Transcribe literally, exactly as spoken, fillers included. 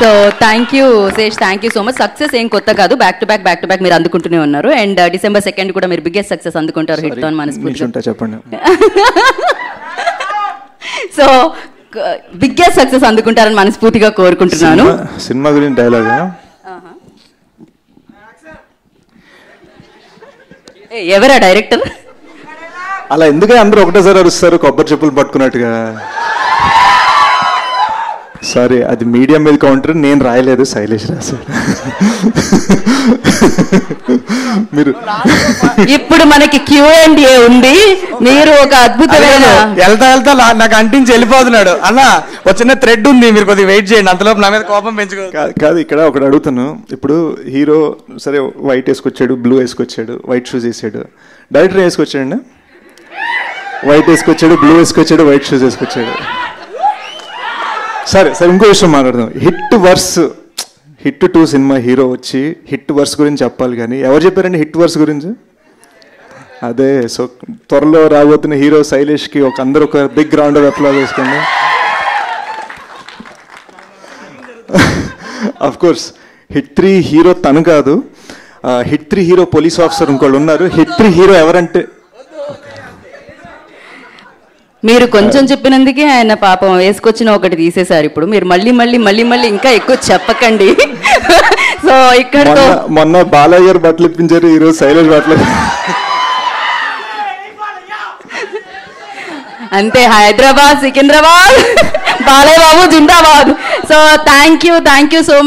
So thank you Sesh, thank you so much. Success ఏం కొత్త కాదు, back to back back to back మీరు అందుకుంటూనే ఉన్నారు అండ్ డిసెంబర్ సెకండ్ కూడా మీరు బిగ్గెస్ట్ సక్సెస్ అందుకుంటారు హిట్ తో మనస్ఫూర్తిగా చెప్పండి. సో బిగ్గెస్ట్ సక్సెస్ అందుకుంటారని మనస్ఫూర్తిగా కోరుకుంటున్నాను. సినిమా గురించి డైలాగ్ ఎవరా డైరెక్టర్ అలా ఎందుకు అందరూ ఒకటేసారి అరుస్తారు కొబ్బరి చెప్పులు పట్టుకున్నట్టుగా? సారీ, అది మీడియం మీద కౌంటర్, నేను రాయలేదు, శైలేష్ రాశారు. మీరు ఇప్పుడు మనకి క్యూ అండ్ ఏ ఉంది, మీరు ఒక అద్భుతమైన వెళ్తా వెళ్తా నాకు అంటించి వెళ్ళిపోతున్నాడు అలా ఒక చిన్న థ్రెడ్ ఉంది, మీరు కొద్దిగా వెయిట్ చేయండి, అంతలోపు నా మీద కోపం పెంచుకో. కాదు, ఇక్కడ ఒకటి అడుగుతాను. ఇప్పుడు హీరో సరే వైట్ వేసుకొచ్చాడు, బ్లూ వేసుకొచ్చాడు, వైట్ షూస్ వేసాడు, డైరెక్టర్ వేసుకొచ్చాడు వైట్ వేసుకొచ్చాడు, బ్లూ వేసుకొచ్చాడు, వైట్ షూస్ వేసుకొచ్చాడు. సరే సరే ఇంకో విషయం మాట్లాడదాం. Hit verse, hit two cinema hero వచ్చి హిట్ వర్స్ గురించి చెప్పాలి, కానీ ఎవరు చెప్పారండి హిట్ వర్స్ గురించి? అదే, సో త్వరలో రాబోతున్న హీరో శైలేష్కి ఒక అందరూ ఒక బిగ్ రౌండ్ ఆఫ్ అప్లాజ్ చేసుకోండి. Of course hit three hero తను కాదు, hit three hero police officer ఇంకోళ్ళు ఉన్నారు. హిట్ త్రీ హీరో ఎవరంటే మీరు కొంచెం చెప్పినందుకే ఆయన పాపం వేసుకొచ్చిన ఒకటి తీసేశారు. ఇప్పుడు మీరు మళ్ళీ మళ్ళీ మళ్ళీ మళ్ళీ ఇంకా ఎక్కువ చెప్పకండి. సో ఇక్కడ మొన్న బాలయ్య గారు బట్టలు ఇప్పించారు, ఈరోజు శైలేష్ బట్టలు. అంతే, హైదరాబాద్ సికింద్రాబాద్ బాలయ్య బాబు జిందాబాద్. So thank you, thank you so much.